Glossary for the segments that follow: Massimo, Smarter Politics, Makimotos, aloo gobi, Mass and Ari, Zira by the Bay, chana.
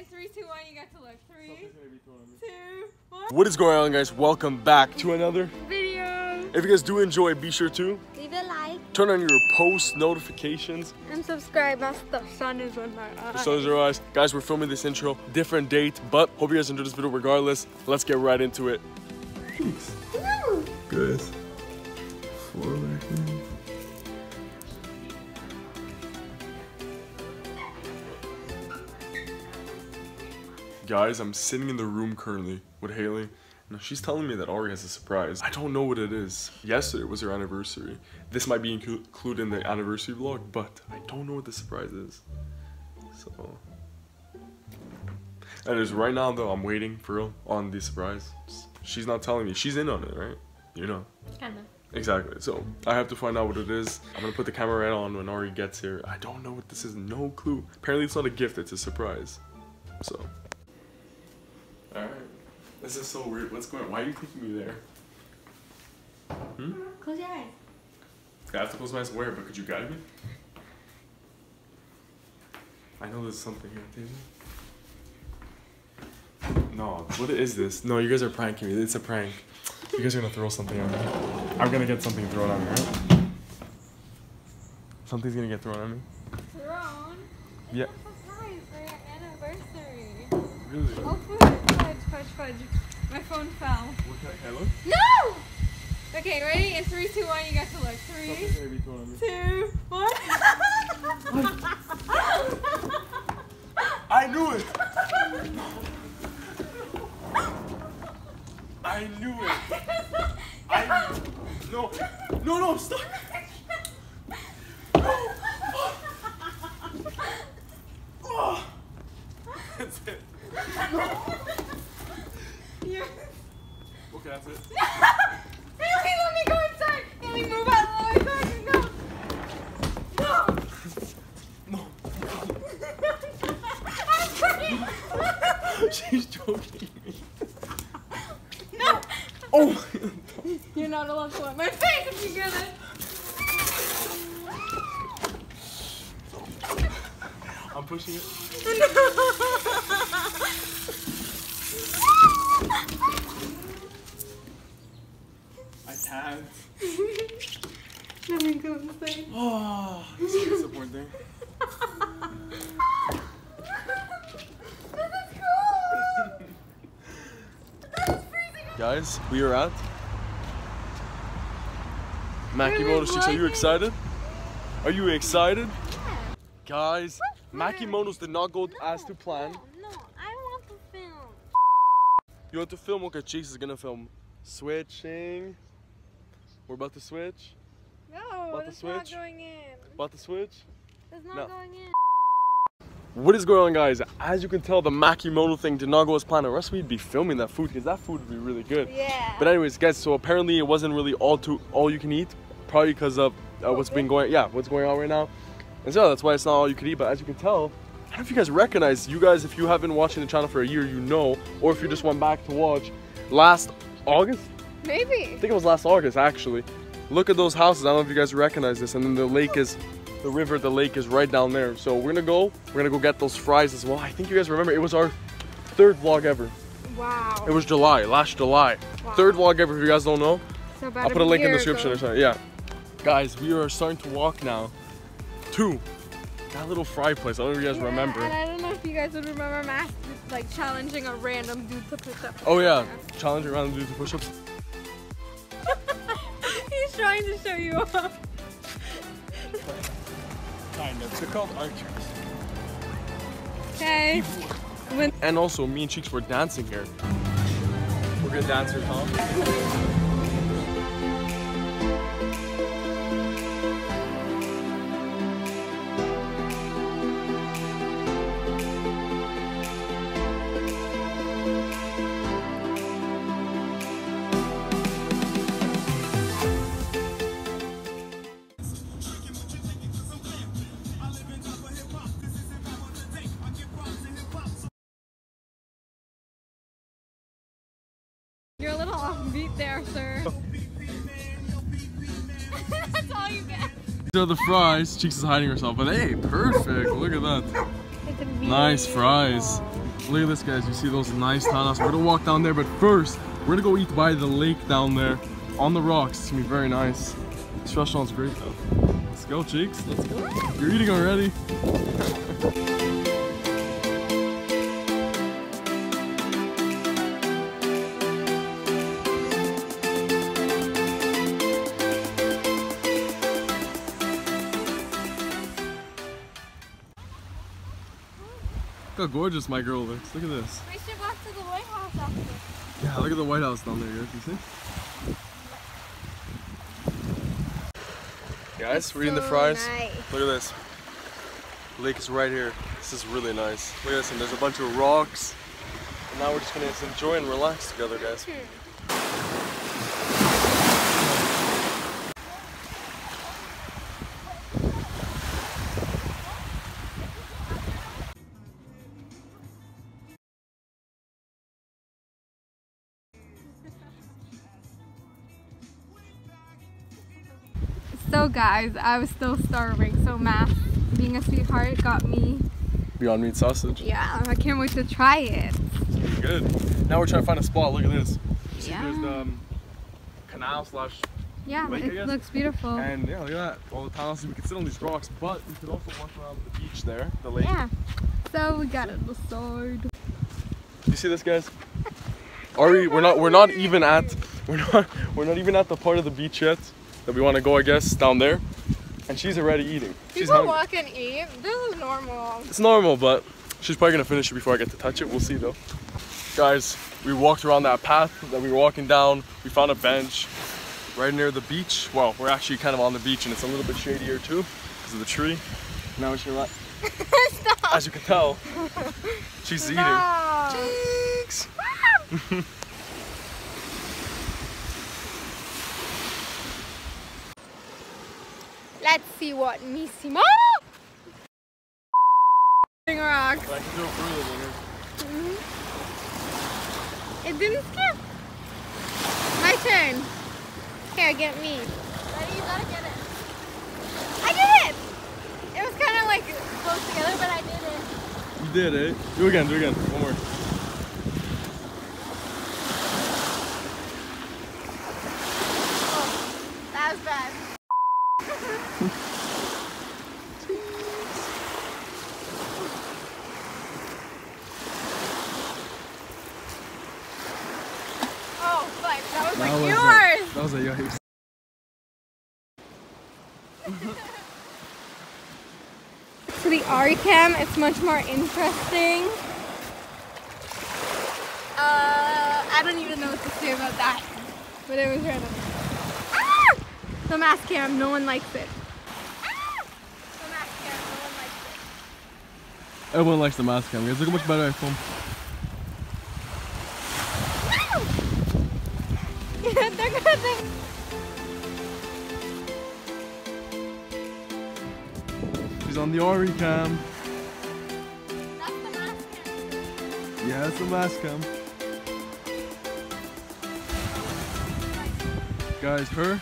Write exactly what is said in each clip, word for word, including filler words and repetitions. in three, two, one, you got to look. Three, two, one. What is going on, guys? Welcome back to another video. If you guys do enjoy, be sure to leave a like, turn on your post notifications, and subscribe as the sun is in my eyes. The sun is in our eyes. Guys, we're filming this intro, different date, but hope you guys enjoyed this video regardless. Let's get right into it. Peace. Guys, forward. Guys, I'm sitting in the room currently with Haley. Now she's telling me that Ari has a surprise. I don't know what it is. Yesterday was her anniversary. This might be inclu included in the anniversary vlog, but I don't know what the surprise is. So, and it's right now though, I'm waiting for real on the surprise. She's not telling me. She's in on it, right? You know. Kind of. Exactly. So I have to find out what it is. I'm gonna put the camera right on when Ari gets here. I don't know what this is. No clue. Apparently, it's not a gift. It's a surprise. So. Alright. This is so weird. What's going on? Why are you taking me there? Hmm? Close your eyes. I have to close my eyes where, but could you guide me? I know there's something here. No, what is this? No, you guys are pranking me. It's a prank. You guys are gonna throw something at me. I'm gonna get something thrown at me, right? Something's gonna get thrown at me. Thrown? It's yeah. a surprise for your anniversary. Really? Hopefully. Fudge. My phone fell. What can I, can I look? No! Okay, ready? In three, two, one, you got to look. Three, two, one. I knew it! I knew it! I knew it! No! No, no, stop! No! Oh. That's it. No! Yes. Okay, that's it. No! Haley, let me go inside! Haley, move out of the way. No! No! No! I'm sorry! She's joking me. No! Oh my god. You're not allowed to let my face if you get it! I'm pushing it. No! I can't. Let me go inside. Oh, this is disappointing. This is cool. That is freezing. Guys, we are at Makimotos. Are you excited? Are you excited? Yeah. Guys, Makimotos did not go no. as to plan. You want to film? Okay, Chase is gonna film. Switching. We're about to switch. No, about it's to switch. not going in. About to switch? It's not no. going in. What is going on, guys? As you can tell, the Makimoto thing did not go as planned, or else we'd be filming that food, because that food would be really good. Yeah. But anyways, guys, so apparently it wasn't really all to all you can eat, probably because of uh, what's been going yeah, what's going on right now. And so that's why it's not all you can eat, but as you can tell, I don't know if you guys recognize, you guys, if you have been watching the channel for a year, you know, or if you just went back to watch last August? Maybe. I think it was last August, actually. Look at those houses. I don't know if you guys recognize this. And then the lake is, the river, the lake is right down there. So we're going to go, we're going to go get those fries as well. I think you guys remember, it was our third vlog ever. Wow. It was July, last July. Wow. Third vlog ever, if you guys don't know. So about I'll put a, a link in the description or something. Yeah. Guys, we are starting to walk now to that little fry place. I don't know if you guys yeah, remember. And I don't know if you guys would remember Mass just like challenging a random dude to push-ups. Oh yeah, challenging a random dude to push-ups. He's trying to show you off. Kind of. They're called archers. Okay. And also, me and Cheeks were dancing here. We're good dancers, huh? You're a little offbeat there, sir. That's all you get. These are the fries. Cheeks is hiding herself, but hey, perfect. Look at that. Nice fries. Look at this, guys. You see those nice tanas. We're gonna walk down there, but first, we're gonna go eat by the lake down there on the rocks. It's gonna be very nice. This restaurant's great though. Let's go, Cheeks. Let's go. You're eating already. Look how gorgeous my girl looks. Look at this. We should walk to the White House after this. Yeah, look at the White House down there, guys. You see? Guys, it's we're so eating the fries. Nice. Look at this. The lake is right here. This is really nice. Look at this, and there's a bunch of rocks. And now we're just gonna enjoy and relax together, guys. So guys, I was still starving, so Mass, being a sweetheart, got me Beyond Meat sausage. Yeah, I can't wait to try it. It's gonna be good. Now we're trying to find a spot. Look at this. Yeah. There's the um, canal slash yeah, lake, it looks beautiful. And yeah, look at that. All the tiles. We can sit on these rocks, but we could also walk around the beach there, the lake. Yeah. So we got it. The sword. You see this, guys? Ari, we're not. We're not even at. We're not. We're not even at the part of the beach yet that we want to go, I guess, down there. And she's already eating. She's People hungry. Walk and eat. This is normal. It's normal, but she's probably going to finish it before I get to touch it. We'll see, though. Guys, we walked around that path that we were walking down. We found a bench right near the beach. Well, we're actually kind of on the beach, and it's a little bit shadier, too, because of the tree. Now she's relaxed. Stop. As you can tell, she's Stop. eating. Cheeks! Let's see what Missimo! Rocks. I can go further than it. Mm-hmm. It didn't skip. My turn. Here, get me. Ready? You gotta get it. I did it! It was kind of like close together, but I did it. You did it. Eh? Do it again, do it again. One more. Oh, that was bad. That was that like was yours! A, that was a yours. So the Ari cam, it's much more interesting. Uh, I don't even know what to say about that. But it was random. Ah! The Mass cam, no one likes it. Ah! The Mass cam, no one likes it. Everyone likes the Mass cam, guys. Look how much better I film. She's on the Ari cam. That's the Mass cam. Yeah, that's the Mass cam. Guys, her,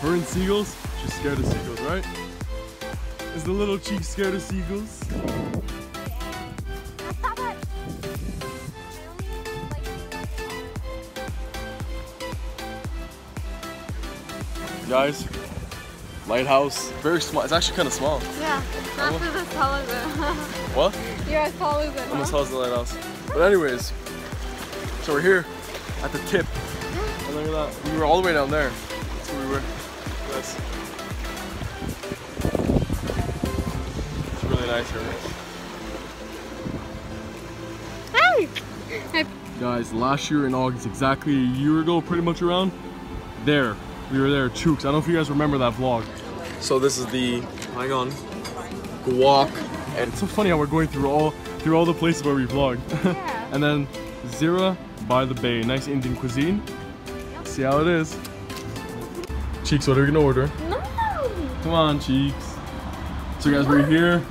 her and seagulls, she's scared of seagulls, right? Is the little Cheek scared of seagulls? Guys, lighthouse, very small. It's actually kind of small. Yeah, not as tall as it. What? You're as tall as it. I'm huh? as tall as the lighthouse. But anyways, so we're here at the tip. And look at that. We were all the way down there. That's where we were. Yes. It's really nice here. Hi. Hi. Guys, last year in August, exactly a year ago, pretty much around there. We were there, Chooks. I don't know if you guys remember that vlog. So this is the, hang on, guac. And it's so funny how we're going through all through all the places where we vlogged. Yeah. And then Zira by the Bay. Nice Indian cuisine. Yep. See how it is. Cheeks, what are we gonna order? No! Come on, Cheeks. So guys, we're here.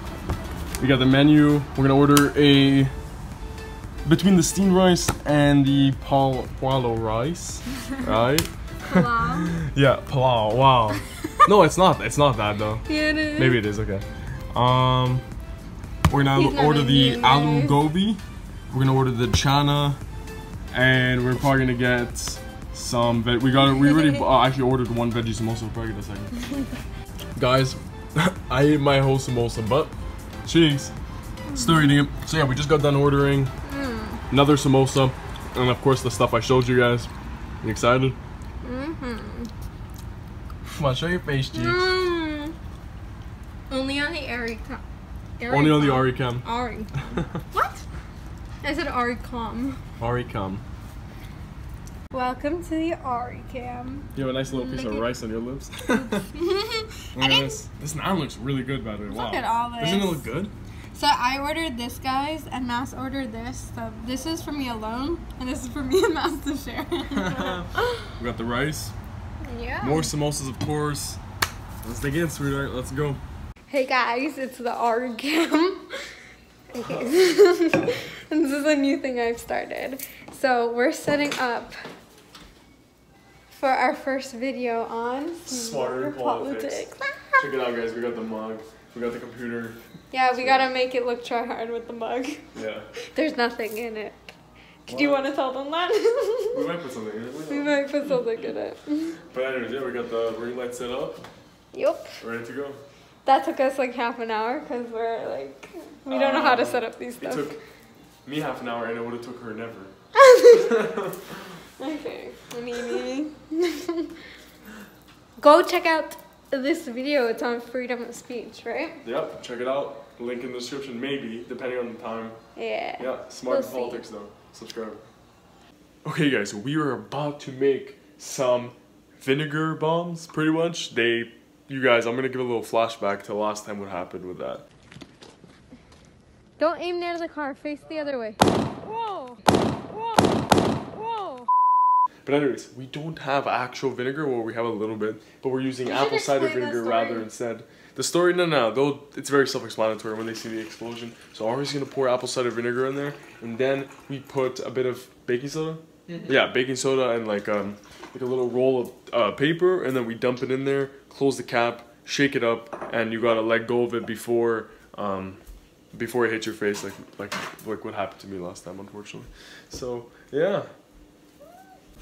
We got the menu. We're gonna order a, between the steamed rice and the pal poalo rice, right? Palau? Yeah, palau, wow. No, it's not, it's not that though. Yeah, it is. Maybe it is, okay. Um, we're gonna order the aloo gobi We're gonna order the chana, and we're probably gonna get some veg. We got we already uh, actually ordered one veggie samosa. We'll probably get a second. Guys, I ate my whole samosa, but cheese. Still eating it. So yeah, we just got done ordering mm. another samosa, and of course the stuff I showed you guys. You excited? Mm-hmm. Come on, show your face, cheeks. Mm. Only on the Ari cam. Only com. on the Ari cam. Ari. What? I said Ari cam. Ari cam. Welcome to the Ari cam. You have a nice little piece Look of rice on your lips. I this. This naan looks really good, by the way. Wow. Look at all this. Doesn't it look good? So I ordered this, guys, and Mass ordered this. So this is for me alone, and this is for me and Mass to share. We got the rice. Yeah. More samosas, of course. Let's dig in, sweetheart. Let's go. Hey, guys. It's the Ari cam. Okay. This is a new thing I've started. So we're setting up for our first video on Smarter Politics. Politics. Check it out, guys. We got the mug. We got the computer. Yeah, we gotta make it look try hard with the mug. Yeah. There's nothing in it. Wow. Do you want to tell them that? We might put something in it. We might put something in it. But anyways, yeah, we got the ring light set up. Yep. Ready to go. That took us like half an hour because we're like, we don't um, know how to set up these stuff. It took me half an hour and it would have took her never. Okay. Me, me. Go check out this video. It's on freedom of speech, right? Yep, check it out. Link in the description, maybe, depending on the time. Yeah. Yeah, Smarter Politics though. Subscribe. Okay guys, we are about to make some vinegar bombs, pretty much. They, you guys, I'm gonna give a little flashback to last time what happened with that. Don't aim near the car, face the other way. Whoa! Whoa! Whoa! But anyways, we don't have actual vinegar, well we have a little bit, but we're using you apple cider vinegar rather instead. The story, no, no, though it's very self-explanatory when they see the explosion. So Ari's gonna pour apple cider vinegar in there, and then we put a bit of baking soda. Mm-hmm. Yeah, baking soda and like um like a little roll of uh, paper, and then we dump it in there, close the cap, shake it up, and you gotta let go of it before um before it hits your face, like like like what happened to me last time, unfortunately. So yeah.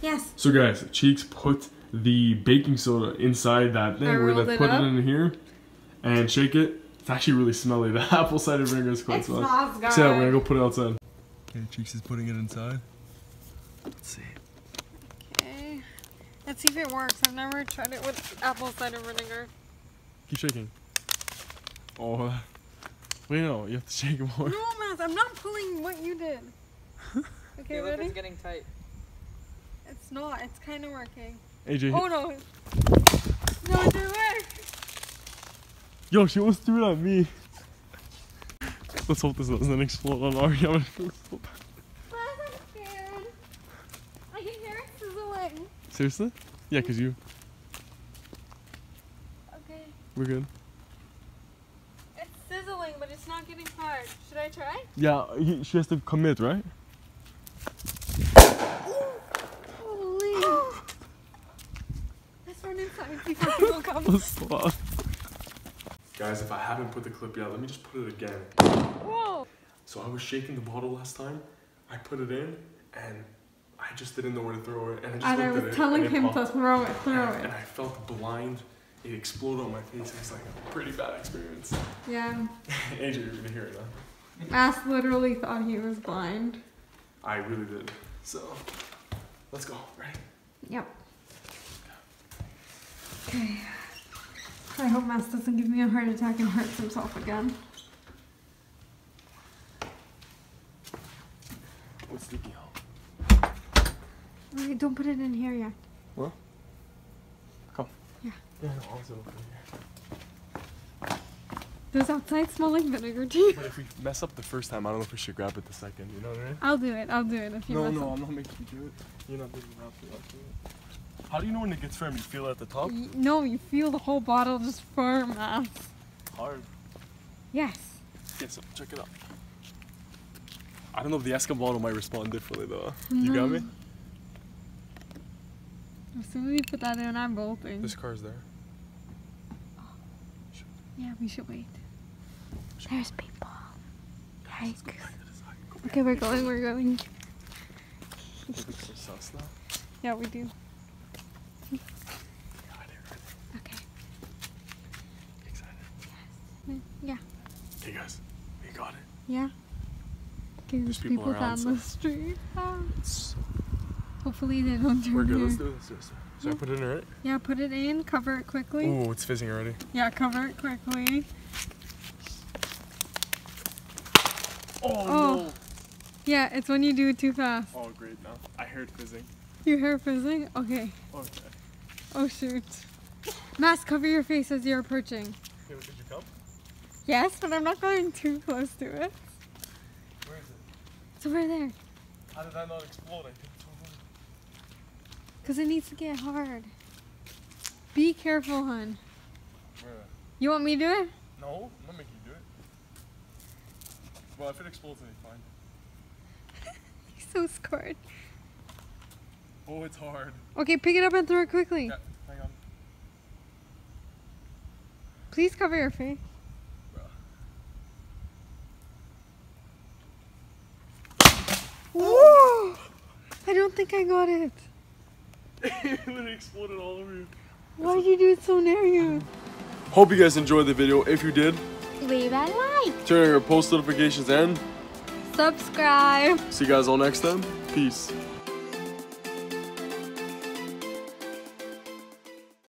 Yes. So guys, Cheeks put the baking soda inside that thing. We're gonna put it in here and shake it. It's actually really smelly. The apple cider vinegar is quite smelly. So yeah, we're gonna go put it outside. Okay, Cheeks is putting it inside. Let's see. Okay. Let's see if it works. I've never tried it with apple cider vinegar. Keep shaking. Oh, wait, no, you have to shake more. No, Mass, I'm not pulling what you did. Okay, your ready? It's getting tight. It's not, it's kind of working. A J. Oh no! No, it didn't work! Yo, she almost threw it at me. Let's hope this doesn't explode on Ari. I'm scared. I can hear it sizzling. Seriously? Yeah, because you. Okay. We're good. It's sizzling, but it's not getting hard. Should I try? Yeah, he, she has to commit, right? Guys, if I haven't put the clip yet, let me just put it again. Whoa. So I was shaking the bottle last time, I put it in, and I just didn't know where to throw it. And I, just and I was it telling it him to throw it, throw and, it. And I felt blind, it exploded on my face, it was like a pretty bad experience. Yeah. A J, you're gonna hear it, huh? Mass literally thought he was blind. I really did. So, let's go, ready? Yep. Okay. I hope Mass doesn't give me a heart attack and hurts himself again. What's the deal? Wait, don't put it in here yet. What? Come. Yeah. Yeah, I'll also open it here. Does outside smell like vinegar tea? But if we mess up the first time, I don't know if we should grab it the second, you know what I mean? I'll do it, I'll do it if you no, mess no, up. No, no, I'm not making you do it. You're not making me do it. How do you know when it gets firm? You feel it at the top? No, you feel the whole bottle just firm, Mass. Hard. Yes. Okay, so check it out. I don't know if the Esca bottle might respond differently though. No. You got me? As soon as we put that in, I'm bolting. This car's there. Oh. Yeah, we should wait. We should There's wait. people. Yikes. Go back to the side. Go Okay, we're going, we're going. Yeah, we do. Okay. Excited? Yes. Yeah. Hey guys, we got it. Yeah. Okay, there's, there's people, people down the street. Oh. So hopefully they don't turn. We're good. Here. Let's do it. Let's do it. So yeah. I put it in already? Yeah, put it in. Cover it quickly. Ooh, it's fizzing already. Yeah, cover it quickly. Oh, oh. No. Yeah, it's when you do it too fast. Oh, great. Now I heard fizzing. You heard fizzing? Okay. Okay. Oh, shoot. Mass, cover your face as you're approaching. Okay, well, did you come? Yes, but I'm not going too close to it. Where is it? It's over there. How did I not explode? I think it's over there. Because it needs to get hard. Be careful, hon. Where? You want me to do it? No, I'm not making you do it. Well, if it explodes, then it's fine. So scared. Oh, it's hard. Okay, pick it up and throw it quickly. Yeah, hang on. Please cover your face. Whoa! I don't think I got it. It literally exploded all over you. Why did you do it so near you? Hope you guys enjoyed the video. If you did, leave a like. Turn on your post notifications and subscribe. See you guys all next time. Peace.